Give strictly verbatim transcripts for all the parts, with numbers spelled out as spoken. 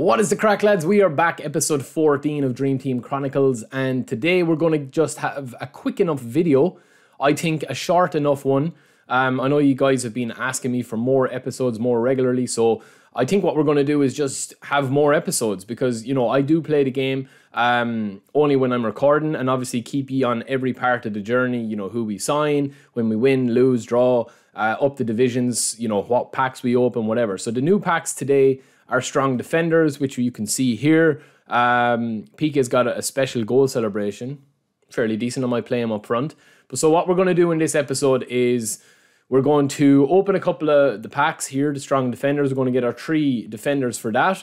What is the crack, lads? We are back, episode fourteen of Dream Team Chronicles, and today we're going to just have a quick enough video, I think a short enough one. Um, I know you guys have been asking me for more episodes more regularly, so I think what we're going to do is just have more episodes because, you know, I do play the game um, only when I'm recording, and obviously keep you on every part of the journey, you know, who we sign, when we win, lose, draw, uh, up the divisions, you know, what packs we open, whatever. So the new packs today are strong defenders, which you can see here. Um, Pique has got a, a special goal celebration. Fairly decent. I might play him up front. But so what we're going to do in this episode is we're going to open a couple of the packs here, the strong defenders. We're going to get our three defenders for that.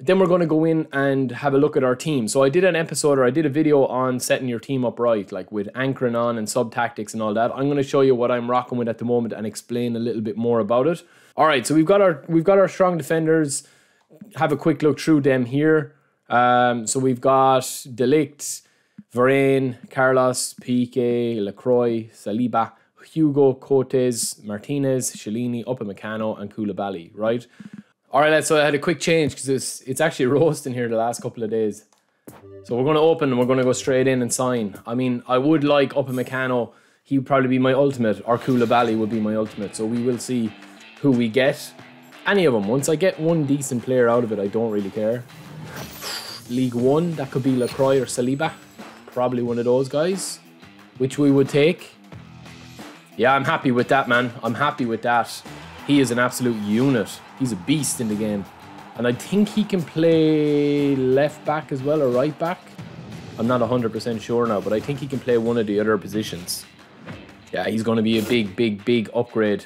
Then we're going to go in and have a look at our team. So I did an episode, or I did a video on setting your team up right, like with anchoring on and sub tactics and all that. I'm going to show you what I'm rocking with at the moment and explain a little bit more about it. All right, so we've got our we've got our strong defenders. Have a quick look through them here. Um, so we've got De Ligt, Varane, Carlos, Pique, Lacroix, Saliba, Hugo, Cortez, Martinez, Cellini, Upamecano, and Koulibaly, right? All right, lads, so I had a quick change because it's, it's actually roasting here the last couple of days. So we're going to open and we're going to go straight in and sign. I mean, I would like Upamecano. He would probably be my ultimate, or Koulibaly would be my ultimate. So we will see who we get. Any of them. Once I get one decent player out of it, I don't really care. League One, that could be Lacroix or Saliba. Probably one of those guys, which we would take. Yeah, I'm happy with that, man. I'm happy with that. He is an absolute unit. He's a beast in the game. And I think he can play left back as well, or right back. I'm not one hundred percent sure now, but I think he can play one of the other positions. Yeah, he's going to be a big, big, big upgrade.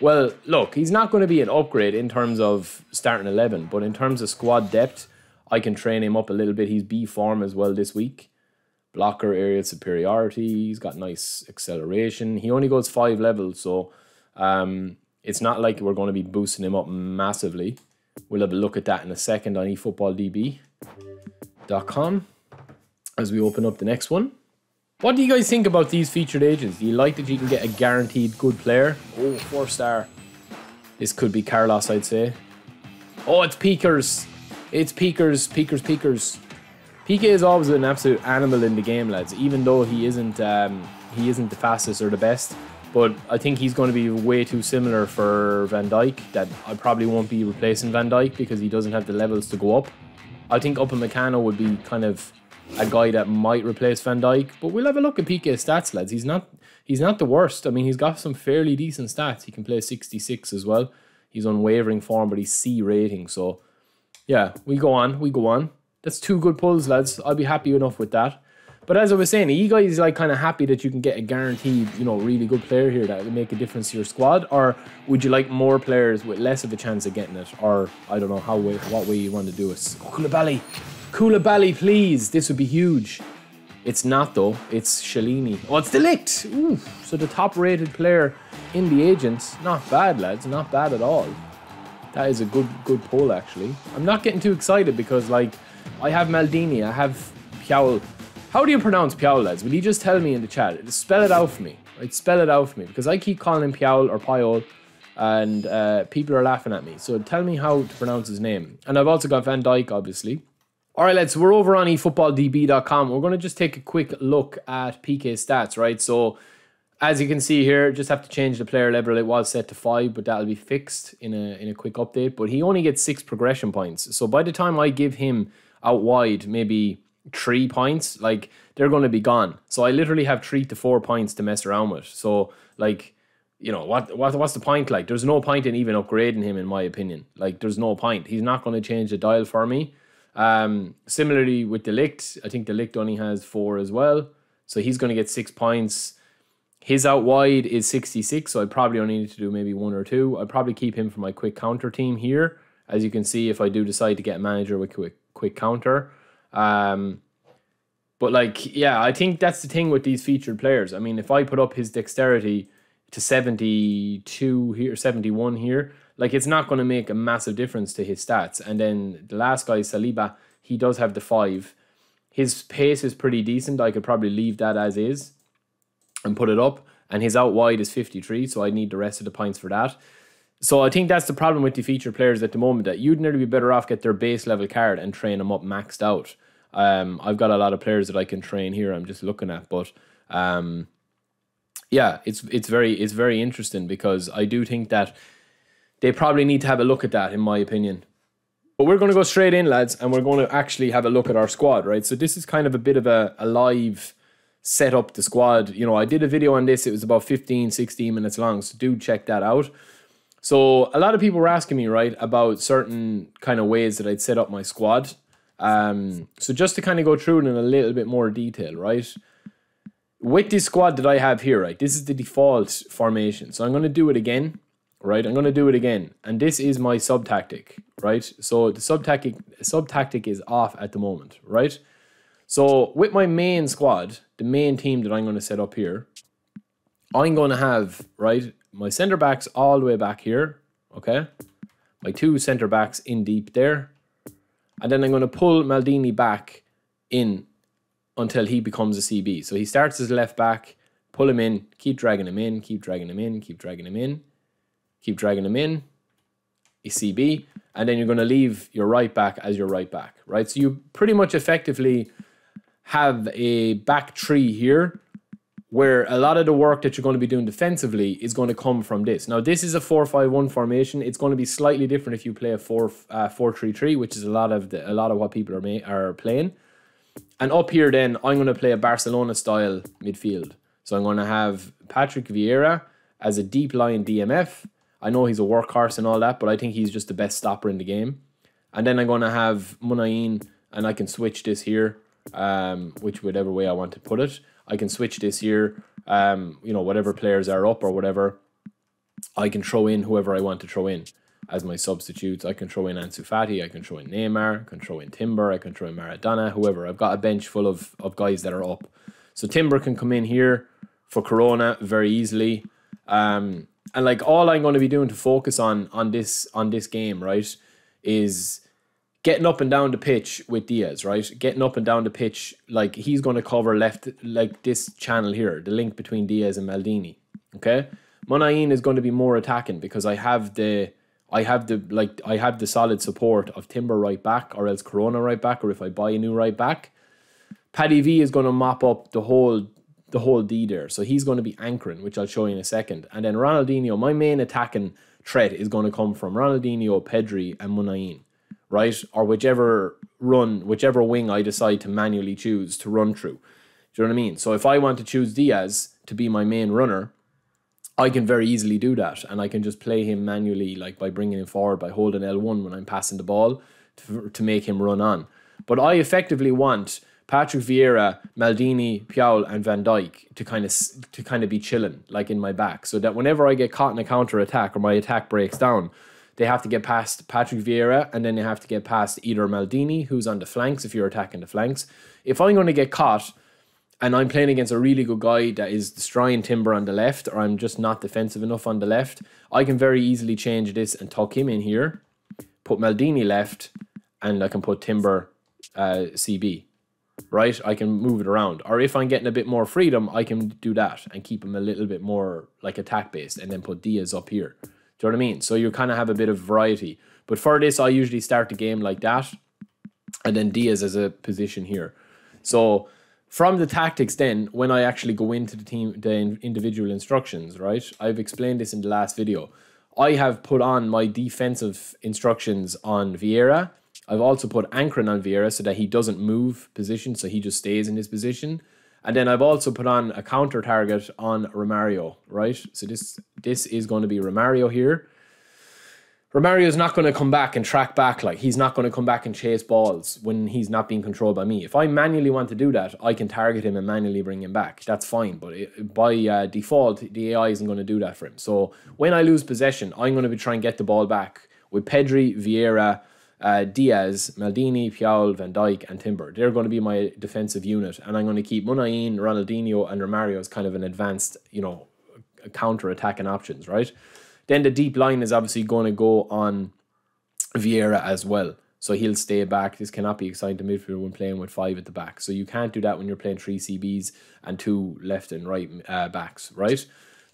Well, look, he's not going to be an upgrade in terms of starting eleven, but in terms of squad depth, I can train him up a little bit. He's B form as well this week. Blocker, area of superiority, he's got nice acceleration. He only goes five levels, so um, it's not like we're going to be boosting him up massively. We'll have a look at that in a second on e football d b dot com as we open up the next one. What do you guys think about these featured agents? Do you like that you can get a guaranteed good player? Oh, four star. This could be Carlos, I'd say. Oh, it's Peakers. It's Peakers, Peakers, Peakers. Pique is always an absolute animal in the game, lads, even though he isn't um, he isn't the fastest or the best. But I think he's going to be way too similar for Van Dijk, that I probably won't be replacing Van Dijk because he doesn't have the levels to go up. I think Upamecano would be kind of a guy that might replace Van Dijk. But we'll have a look at Pique's stats, lads. He's not he's not the worst. I mean, he's got some fairly decent stats. He can play sixty-six as well. He's unwavering form, but he's C rating. So, yeah, we go on, we go on. That's two good pulls, lads. I'll be happy enough with that. But as I was saying, are you guys like kind of happy that you can get a guaranteed, you know, really good player here that will make a difference to your squad? Or would you like more players with less of a chance of getting it? Or I don't know how way, what way you want to do it. Oh, Koulibaly. Koulibaly, please. This would be huge. It's not, though. It's Cellini. Oh, it's De Ligt. Ooh. So the top-rated player in the agents. Not bad, lads. Not bad at all. That is a good, good pull, actually. I'm not getting too excited because, like, I have Maldini, I have Pjol. How do you pronounce Pjol, lads? Will you just tell me in the chat? Spell it out for me. Right? Spell it out for me. Because I keep calling him Pjol or Pjol, and uh, people are laughing at me. So tell me how to pronounce his name. And I've also got Van Dijk, obviously. All right, lads, so we're over on e football d b dot com. We're going to just take a quick look at P K's stats, right? So as you can see here, just have to change the player level. It was set to five, but that'll be fixed in a, in a quick update. But he only gets six progression points. So by the time I give him out wide, maybe three points, like, they're going to be gone. So I literally have three to four points to mess around with. So, like, you know, what, what what's the point? Like, there's no point in even upgrading him, in my opinion. Like, there's no point. He's not going to change the dial for me. Um, similarly with De Ligt, I think De Ligt only has four as well. So he's going to get six points. His out wide is sixty-six, so I probably only need to do maybe one or two. I'd probably keep him for my quick counter team here. As you can see, if I do decide to get a manager with quick quick counter, um but like, yeah, I think that's the thing with these featured players. I mean, if I put up his dexterity to seventy-two here, seventy-one here, like, it's not going to make a massive difference to his stats. And then the last guy, Saliba, he does have the five. His pace is pretty decent. I could probably leave that as is and put it up. And his out wide is fifty-three, so I need the rest of the points for that. So I think that's the problem with the featured players at the moment, that you'd nearly be better off get their base level card and train them up maxed out. Um, I've got a lot of players that I can train here I'm just looking at, but um, yeah, it's it's very it's very interesting, because I do think that they probably need to have a look at that, in my opinion. But we're going to go straight in, lads, and we're going to actually have a look at our squad, right? So this is kind of a bit of a, a live set up the squad. You know, I did a video on this. It was about fifteen, sixteen minutes long, so do check that out. So a lot of people were asking me, right, about certain kind of ways that I'd set up my squad. Um, so just to kind of go through it in a little bit more detail, right? With this squad that I have here, right, this is the default formation. So I'm going to do it again, right? I'm going to do it again. And this is my sub-tactic, right? So the sub-tactic sub-tactic is off at the moment, right? So with my main squad, the main team that I'm going to set up here, I'm going to have, right, my centre-backs all the way back here, okay? My two centre-backs in deep there. And then I'm going to pull Maldini back in until he becomes a C B. So he starts as left back, pull him in, keep dragging him in, keep dragging him in, keep dragging him in, keep dragging him in, a C B. And then you're going to leave your right back as your right back, right? So you pretty much effectively have a back three here, where a lot of the work that you're going to be doing defensively is going to come from this. Now, this is a four five one formation. It's going to be slightly different if you play a four three three, which is a lot of the, a lot of what people are are playing. And up here, then I'm going to play a Barcelona style midfield. So I'm going to have Patrick Vieira as a deep lying D M F. I know he's a workhorse and all that, but I think he's just the best stopper in the game. And then I'm going to have Muniain, and I can switch this here, um, which whichever way I want to put it. I can switch this here, um, you know, whatever players are up or whatever, I can throw in whoever I want to throw in as my substitutes. I can throw in Ansu Fati, I can throw in Neymar, I can throw in Timber, I can throw in Maradona, whoever. I've got a bench full of, of guys that are up. So Timber can come in here for Corona very easily. Um, and like all I'm going to be doing to focus on on this on this game, right, is getting up and down the pitch with Diaz, right? Getting up and down the pitch, like he's going to cover left, like this channel here, the link between Diaz and Maldini. Okay, Muniain is going to be more attacking because I have the, I have the like I have the solid support of Timber right back, or else Corona right back, or if I buy a new right back, Paddy V is going to mop up the whole, the whole D there. So he's going to be anchoring, which I'll show you in a second. And then Ronaldinho, my main attacking threat is going to come from Ronaldinho, Pedri, and Muniain. Right, or whichever run, whichever wing I decide to manually choose to run through. Do you know what I mean? So if I want to choose Diaz to be my main runner, I can very easily do that, and I can just play him manually, like by bringing him forward, by holding L one when I'm passing the ball to, to make him run on. But I effectively want Patrick Vieira, Maldini, Pjol, and Van Dijk to kind of to kind of be chilling, like in my back, so that whenever I get caught in a counter attack or my attack breaks down, they have to get past Patrick Vieira, and then they have to get past either Maldini, who's on the flanks, if you're attacking the flanks. If I'm going to get caught, and I'm playing against a really good guy that is destroying Timber on the left, or I'm just not defensive enough on the left, I can very easily change this and tuck him in here, put Maldini left, and I can put Timber uh, C B, right? I can move it around. Or if I'm getting a bit more freedom, I can do that and keep him a little bit more like attack-based, and then put Diaz up here. Do you know what I mean? So you kind of have a bit of variety. But for this, I usually start the game like that. And then Diaz as a position here. So from the tactics then, when I actually go into the team, the individual instructions, right? I've explained this in the last video. I have put on my defensive instructions on Vieira. I've also put anchoring on Vieira so that he doesn't move position, so he just stays in his position. And then I've also put on a counter target on Romario, right? So this this is going to be Romario here. Romario's not going to come back and track back. Like, he's not going to come back and chase balls when he's not being controlled by me. If I manually want to do that, I can target him and manually bring him back. That's fine, but it, by uh, default, the A I isn't going to do that for him. So when I lose possession, I'm going to be trying to get the ball back with Pedri, Vieira, Uh, Diaz, Maldini, Pjol, Van Dijk, and Timber. They're going to be my defensive unit, and I'm going to keep Muniain, Ronaldinho, and Romario as kind of an advanced, you know, counter-attacking options, right? Then the deep line is obviously going to go on Vieira as well, so he'll stay back. This cannot be assigned to midfield when playing with five at the back, so you can't do that when you're playing three C Bs and two left and right uh, backs, right?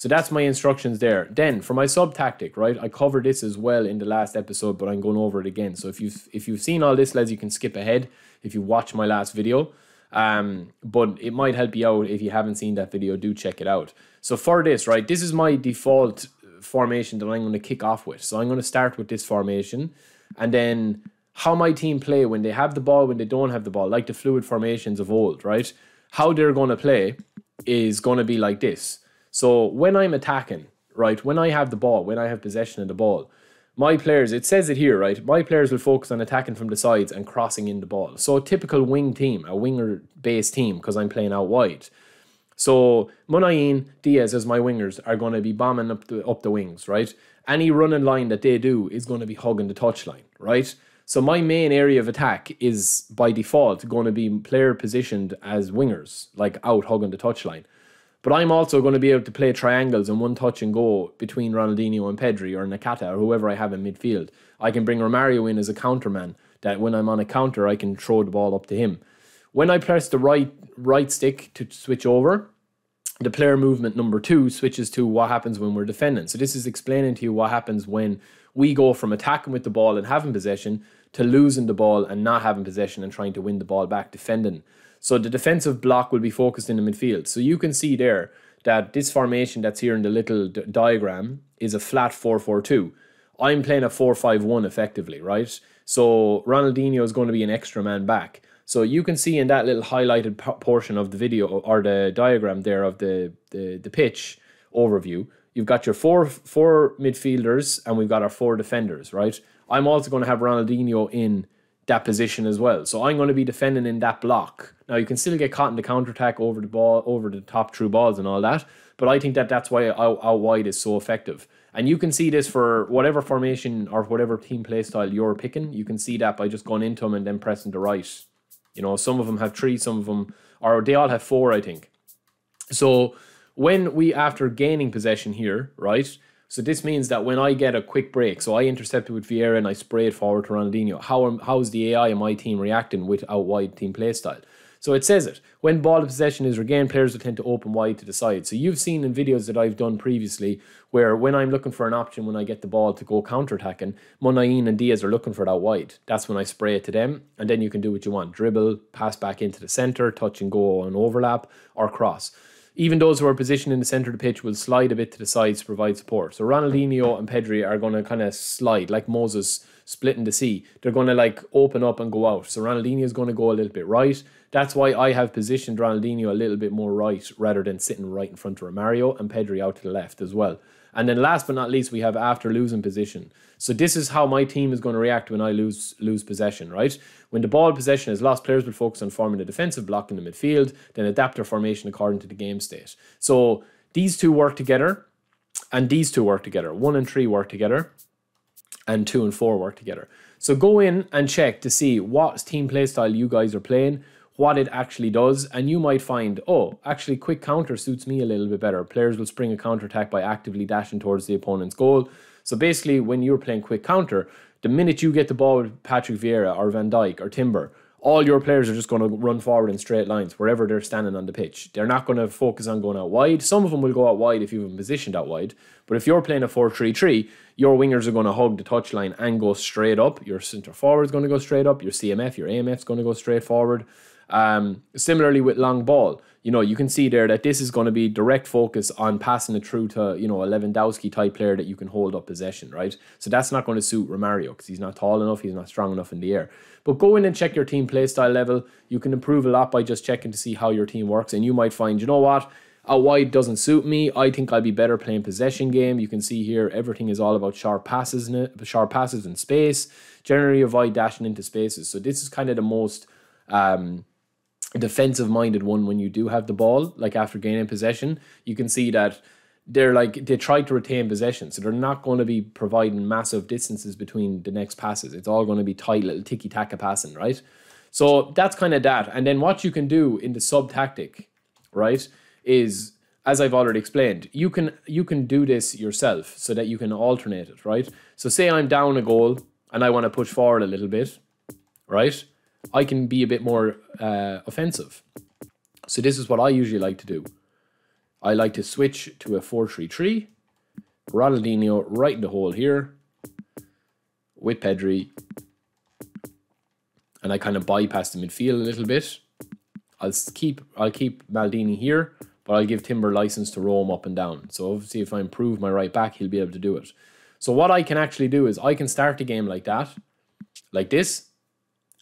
So that's my instructions there. Then for my sub tactic, right, I covered this as well in the last episode, but I'm going over it again. So if you've, if you've seen all this, lads, you can skip ahead if you watch my last video. Um, but it might help you out if you haven't seen that video, do check it out. So for this, right, this is my default formation that I'm going to kick off with. So I'm going to start with this formation, and then how my team play when they have the ball, when they don't have the ball, like the fluid formations of old, right? How they're going to play is going to be like this. So when I'm attacking, right, when I have the ball, when I have possession of the ball, my players, it says it here, right? My players will focus on attacking from the sides and crossing in the ball. So a typical wing team, a winger-based team, because I'm playing out wide. So Muniain, Diaz as my wingers are going to be bombing up the, up the wings, right? Any running line that they do is going to be hugging the touchline, right? So my main area of attack is, by default, going to be player positioned as wingers, like out hugging the touchline. But I'm also going to be able to play triangles and one touch and go between Ronaldinho and Pedri or Nakata or whoever I have in midfield. I can bring Romario in as a counterman, that when I'm on a counter, I can throw the ball up to him. When I press the right right stick to switch over, the player movement number two switches to what happens when we're defending. So this is explaining to you what happens when we go from attacking with the ball and having possession to losing the ball and not having possession and trying to win the ball back defending. So the defensive block will be focused in the midfield. So you can see there that this formation that's here in the little diagram is a flat four four two. I'm playing a four five one effectively, right? So Ronaldinho is going to be an extra man back. So you can see in that little highlighted portion of the video or the diagram there of the, the, the pitch overview, you've got your four, four midfielders and we've got our four defenders, right? I'm also going to have Ronaldinho in that position as well. So I'm going to be defending in that block. Now you can still get caught in the counterattack over the ball, over the top through balls and all that, but I think that that's why out, out wide is so effective. And you can see this for whatever formation or whatever team play style you're picking. You can see that by just going into them and then pressing the right. You know, some of them have three, some of them, or they all have four, I think. So when we, after gaining possession here, right, so this means that when I get a quick break, so I intercepted with Vieira and I sprayed forward to Ronaldinho, how how is the A I and my team reacting with out wide team play style? So it says it. When ball possession is regained, players will tend to open wide to the side. So you've seen in videos that I've done previously where when I'm looking for an option when I get the ball to go counter-attacking, Muniain and Diaz are looking for that wide. That's when I spray it to them, and then you can do what you want. Dribble, pass back into the centre, touch and go on overlap, or cross. Even those who are positioned in the centre of the pitch will slide a bit to the sides to provide support. So Ronaldinho and Pedri are going to kind of slide like Moses splitting the sea. They're going to like open up and go out. So Ronaldinho is going to go a little bit right. That's why I have positioned Ronaldinho a little bit more right rather than sitting right in front of Romario, and Pedri out to the left as well. And then last but not least, we have after losing position. So this is how my team is going to react when I lose lose possession, right? When the ball possession is lost, players will focus on forming a defensive block in the midfield, then adapt their formation according to the game state. So these two work together, and these two work together. One and three work together, and two and four work together. So go in and check to see what team play style you guys are playing, what it actually does, and you might find, oh, actually quick counter suits me a little bit better. Players will spring a counter-attack by actively dashing towards the opponent's goal. So basically, when you're playing quick counter, the minute you get the ball with Patrick Vieira or Van Dijk or Timber, all your players are just going to run forward in straight lines wherever they're standing on the pitch. They're not going to focus on going out wide. Some of them will go out wide if you've been positioned out wide. But if you're playing a four three three, your wingers are going to hug the touchline and go straight up. Your centre forward is going to go straight up. Your C M F, your A M F is going to go straight forward. Um, similarly with long ball, you know, you can see there that this is going to be direct focus on passing it through to, you know, a Lewandowski type player that you can hold up possession, right? So that's not going to suit Romario because he's not tall enough, he's not strong enough in the air. But go in and check your team play style level. You can improve a lot by just checking to see how your team works, and you might find, you know what, out wide doesn't suit me. I think I'd be better playing possession game. You can see here everything is all about sharp passes and sharp passes in space. Generally avoid dashing into spaces. So this is kind of the most um defensive minded one when you do have the ball, like after gaining possession. You can see that they're like, they try to retain possession, so they're not going to be providing massive distances between the next passes. It's all going to be tight little ticky-taka passing, right? So that's kind of that. And then what you can do in the sub tactic, right, is, as I've already explained, you can you can do this yourself so that you can alternate it, right? So say I'm down a goal and I want to push forward a little bit, right? I can be a bit more uh, offensive. So this is what I usually like to do. I like to switch to a four three three. Ronaldinho right in the hole here with Pedri. And I kind of bypass the midfield a little bit. I'll keep I'll keep Maldini here, but I'll give Timber license to roam up and down. So obviously if I improve my right back, he'll be able to do it. So what I can actually do is I can start a game like that, like this.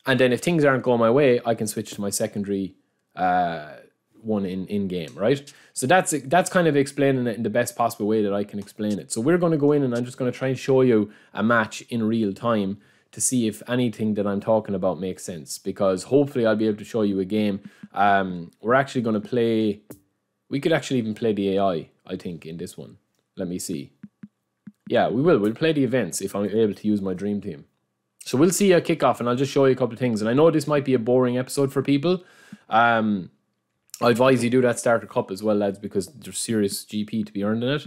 And then if things aren't going my way, I can switch to my secondary uh, one in, in game, right? So that's that's kind of explaining it in the best possible way that I can explain it. So we're going to go in and I'm just going to try and show you a match in real time to see if anything that I'm talking about makes sense, because hopefully I'll be able to show you a game. Um, we're actually going to play... We could actually even play the A I, I think, in this one. Let me see. Yeah, we will. We'll play the events if I'm able to use my dream team. So we'll see a kickoff, and I'll just show you a couple of things. And I know this might be a boring episode for people. Um, I advise you do that starter cup as well, lads, because there's serious G P to be earned in it.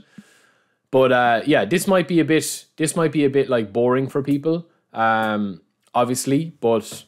But uh, yeah, this might be a bit. This might be a bit like boring for people, um, obviously. But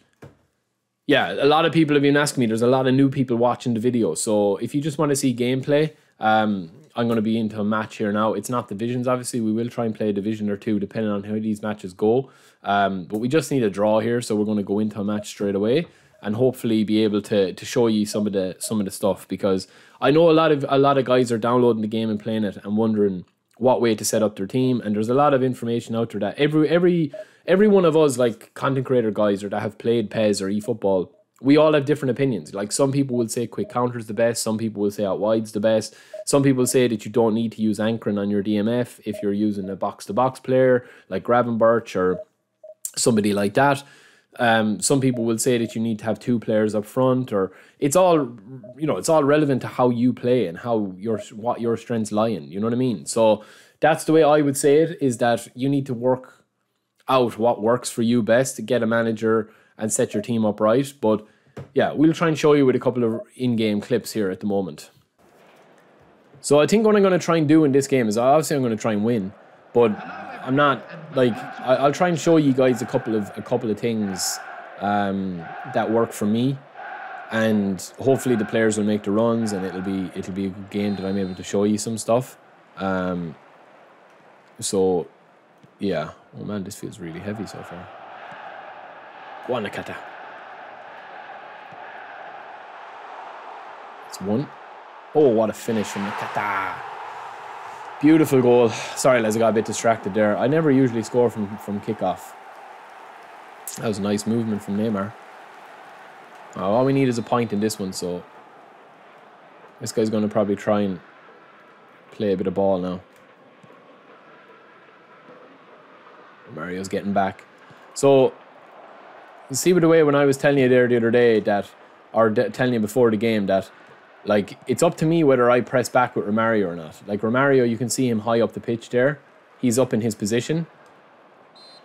yeah, a lot of people have been asking me. There's a lot of new people watching the video. So if you just want to see gameplay, um, I'm going to be into a match here now. It's not divisions, obviously. We will try and play a division or two, depending on how these matches go. Um, but we just need a draw here, so we're going to go into a match straight away and hopefully be able to to show you some of the some of the stuff, because I know a lot of a lot of guys are downloading the game and playing it and wondering what way to set up their team. And there's a lot of information out there that every every every one of us, like content creator guys, or that have played P E S or eFootball, we all have different opinions. Like some people will say quick counter's the best. Some people will say out wide's the best. Some people say that you don't need to use anchoring on your D M F if you're using a box-to-box player like Gravenberch or somebody like that. Um, some people will say that you need to have two players up front, or it's all, you know, it's all relevant to how you play and how your what your strengths lie in. You know what I mean? So that's the way I would say it, is that you need to work out what works for you best to get a manager and set your team up right. But yeah, we'll try and show you with a couple of in-game clips here at the moment. So I think what I'm going to try and do in this game is, obviously I'm going to try and win, but I'm not, like, I'll try and show you guys a couple of a couple of things um, that work for me, and hopefully the players will make the runs, and it'll be it'll be a good game that I'm able to show you some stuff. Um, so yeah, oh man, this feels really heavy so far. Go on, Nakata. It's one. Oh, what a finish from Nakata. Beautiful goal. Sorry, lads, I got a bit distracted there. I never usually score from, from kickoff. That was a nice movement from Neymar. Oh, all we need is a point in this one, so... This guy's going to probably try and play a bit of ball now. Mario's getting back. So, you see, by the way, when I was telling you there the other day that... Or telling you before the game that... Like, it's up to me whether I press back with Romario or not. Like, Romario, you can see him high up the pitch there. He's up in his position.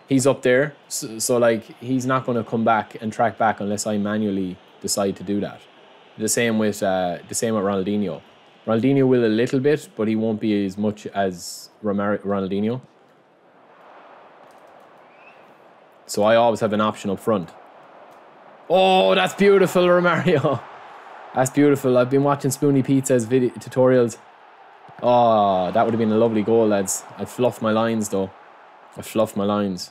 He's up there. So, so like, he's not going to come back and track back unless I manually decide to do that. The same with uh, the same with Ronaldinho. Ronaldinho will a little bit, but he won't be as much as Romario, Ronaldinho. So I always have an option up front. Oh, that's beautiful, Romario. That's beautiful. I've been watching Spoonie Pizza's video tutorials. Oh, that would have been a lovely goal, lads. I fluffed my lines, though. I fluffed my lines.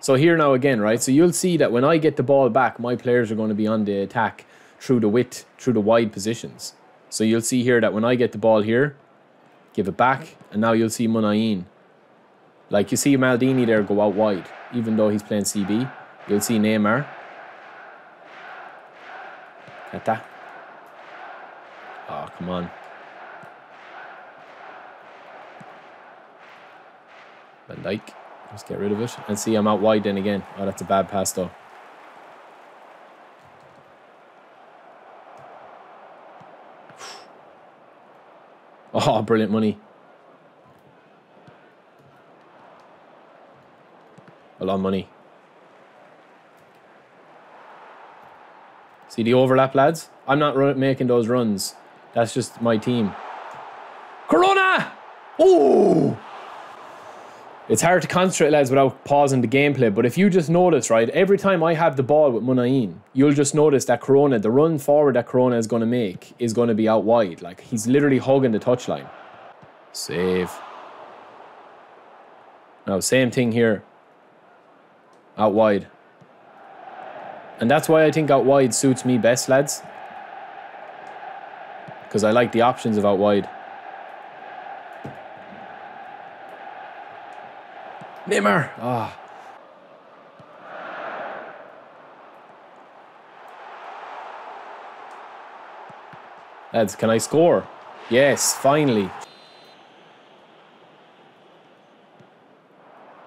So here now again, right? So you'll see that when I get the ball back, my players are going to be on the attack through the width, through the wide positions. So you'll see here that when I get the ball here, give it back, and now you'll see Muniain. Like, you see Maldini there go out wide, even though he's playing C B. You'll see Neymar. Nakata. Oh, come on. Van Dijk. Just get rid of it. And see, I'm out wide then again. Oh, that's a bad pass, though. Oh, brilliant money. A lot of money. See the overlap, lads? I'm not run making those runs. That's just my team. Corona! Oh! It's hard to concentrate, lads, without pausing the gameplay, but if you just notice, right, every time I have the ball with Muniain, you'll just notice that Corona, the run forward that Corona is going to make is going to be out wide. Like, he's literally hugging the touchline. Save. Now, same thing here. Out wide. And that's why I think out wide suits me best, lads. Because I like the options of out wide. Neymar! Ah. Lads, can I score? Yes, finally.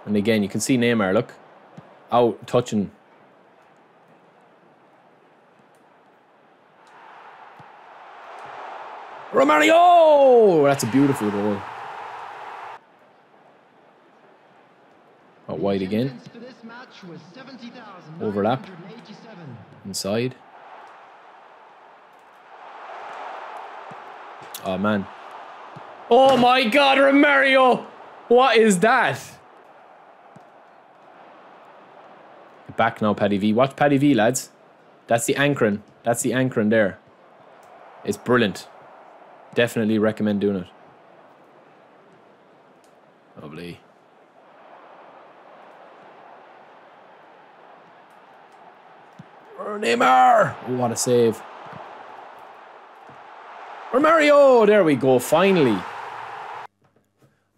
And again, you can see Neymar, look. Out, touching. Romario! That's a beautiful goal. Out wide again. Overlap. Inside. Oh, man. Oh, my God, Romario! What is that? Back now, Paddy V. Watch Paddy V, lads. That's the anchoring. That's the anchoring there. It's brilliant. Definitely recommend doing it. Lovely. Neymar! Oh, what a save. Romario! There we go, finally.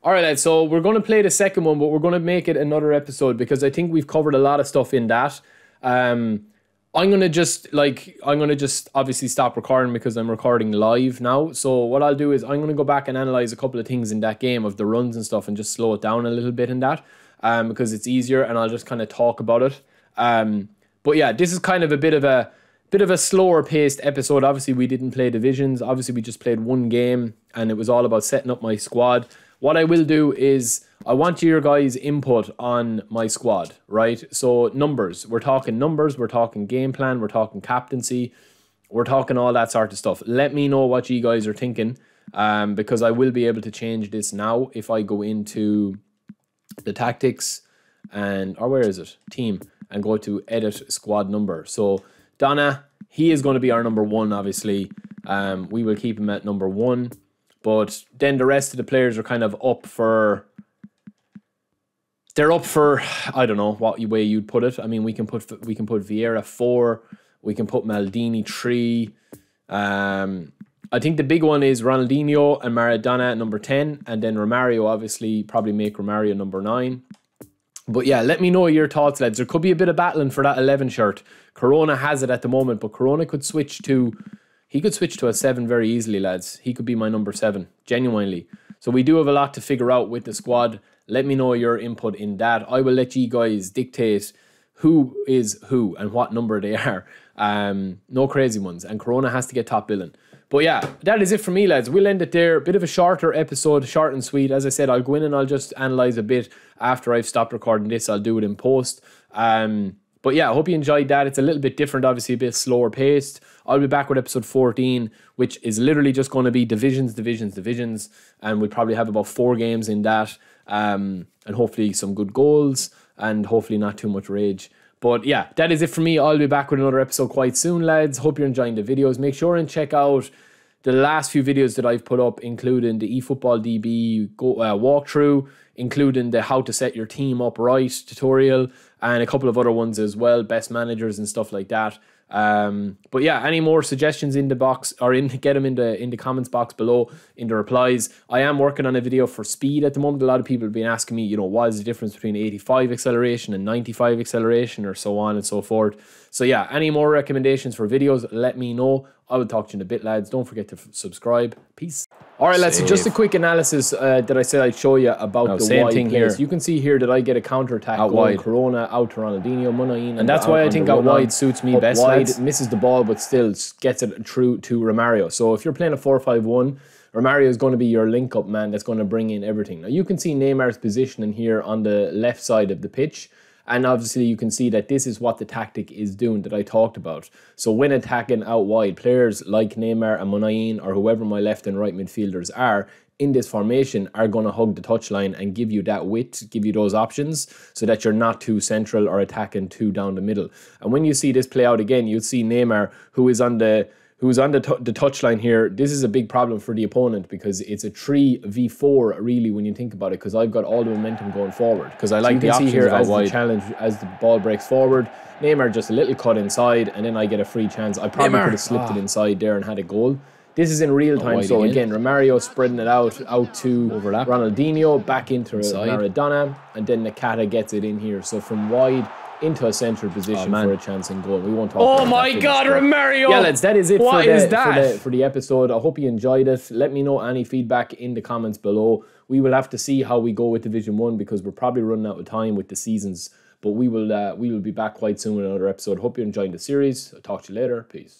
Alright, lads, so we're going to play the second one, but we're going to make it another episode because I think we've covered a lot of stuff in that. Um, I'm going to just, like, I'm going to just obviously stop recording because I'm recording live now. So what I'll do is I'm going to go back and analyse a couple of things in that game of the runs and stuff and just slow it down a little bit in that um, because it's easier and I'll just kind of talk about it. Um... But yeah, this is kind of a bit of a bit of a slower paced episode. Obviously, we didn't play divisions. Obviously, we just played one game and it was all about setting up my squad. What I will do is I want your guys' input on my squad, right? So numbers. We're talking numbers. We're talking game plan. We're talking captaincy. We're talking all that sort of stuff. Let me know what you guys are thinking um, because I will be able to change this now if I go into the tactics and, or where is it? Team. And go to edit squad number. So Donna, he is going to be our number one, obviously. Um, we will keep him at number one. But then the rest of the players are kind of up for... They're up for, I don't know, what way you'd put it. I mean, we can put we can put Vieira four. We can put Maldini three. Um, I think the big one is Ronaldinho and Maradona at number ten. And then Romario, obviously, probably make Romario number nine. But yeah, let me know your thoughts, lads. There could be a bit of battling for that eleven shirt. Corona has it at the moment, but Corona could switch to... He could switch to a seven very easily, lads. He could be my number seven, genuinely. So we do have a lot to figure out with the squad. Let me know your input in that. I will let you guys dictate who is who and what number they are. Um, no crazy ones. And Corona has to get top billing. But yeah, that is it for me, lads. We'll end it there. Bit of a shorter episode, short and sweet. As I said, I'll go in and I'll just analyse a bit after I've stopped recording this. I'll do it in post. Um, but yeah, I hope you enjoyed that. It's a little bit different, obviously a bit slower paced. I'll be back with episode fourteen, which is literally just going to be divisions, divisions, divisions. And we'll probably have about four games in that. Um, and hopefully some good goals and hopefully not too much rage. But yeah, that is it for me. I'll be back with another episode quite soon, lads. Hope you're enjoying the videos. Make sure and check out the last few videos that I've put up, including the eFootball D B go, uh, walkthrough, including the how to set your team up right tutorial, and a couple of other ones as well, best managers and stuff like that. Um, but yeah, any more suggestions in the box or in get them in the in the comments box below in the replies. I am working on a video for speed at the moment. A lot of people have been asking me, you know, what is the difference between eighty-five acceleration and ninety-five acceleration or so on and so forth. So yeah, any more recommendations for videos, let me know. I will talk to you in a bit, lads. Don't forget to subscribe. Peace. All right, lads. So just a quick analysis uh, that I said I'd show you about now, the same wide thing players. Here. You can see here that I get a counter attack out wide. Corona out to Ronaldinho, Muniain, and, and that's why I think out wide suits me best. Wide, lads. Misses the ball, but still gets it through to Romario. So if you're playing a four five one, Romario is going to be your link-up man. That's going to bring in everything. Now you can see Neymar's positioning here on the left side of the pitch. And obviously you can see that this is what the tactic is doing that I talked about. So when attacking out wide, players like Neymar and Muniain or whoever my left and right midfielders are in this formation are going to hug the touchline and give you that width, give you those options so that you're not too central or attacking too down the middle. And when you see this play out again, you'll see Neymar, who is on the who's on the, the touchline here. This is a big problem for the opponent because it's a three v four really when you think about it, because I've got all the momentum going forward. Because I like so the options here as wide. The challenge, as the ball breaks forward, Neymar just a little cut inside and then I get a free chance. I probably Neymar. could have slipped ah. it inside there and had a goal. This is in real time, so again, again, Romario spreading it out, out to Overlap. Ronaldinho, back into inside. Maradona, and then Nakata gets it in here. So from wide into a central position oh, for a chance and goal. We won't talk about that. Oh my God, Romario! Yeah, lads, that is it for the, is that? For, the, for the episode. I hope you enjoyed it. Let me know any feedback in the comments below. We will have to see how we go with Division one because we're probably running out of time with the seasons. But we will, uh, we will be back quite soon with another episode. Hope you're enjoying the series. I'll talk to you later. Peace.